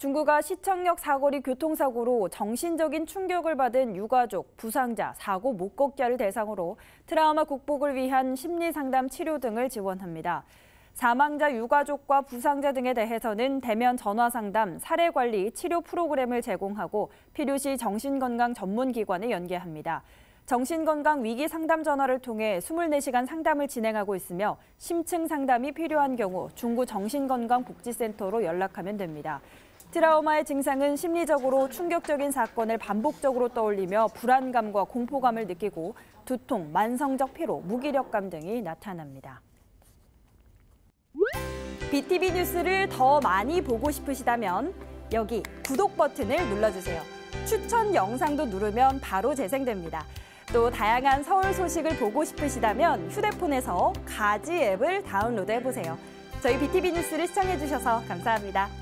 중구가 시청역 사거리 교통사고로 정신적인 충격을 받은 유가족, 부상자, 사고 못 걷기를 대상으로 트라우마 극복을 위한 심리상담 치료 등을 지원합니다. 사망자 유가족과 부상자 등에 대해서는 대면 전화상담, 사례관리, 치료 프로그램을 제공하고 필요시 정신건강 전문기관에 연계합니다. 정신건강 위기 상담 전화를 통해 24시간 상담을 진행하고 있으며 심층 상담이 필요한 경우 중구 정신건강복지센터로 연락하면 됩니다. 트라우마의 증상은 심리적으로 충격적인 사건을 반복적으로 떠올리며 불안감과 공포감을 느끼고 두통, 만성적 피로, 무기력감 등이 나타납니다. BTV 뉴스를 더 많이 보고 싶으시다면 여기 구독 버튼을 눌러주세요. 추천 영상도 누르면 바로 재생됩니다. 또 다양한 서울 소식을 보고 싶으시다면 휴대폰에서 가지 앱을 다운로드해보세요. 저희 BTV 뉴스를 시청해주셔서 감사합니다.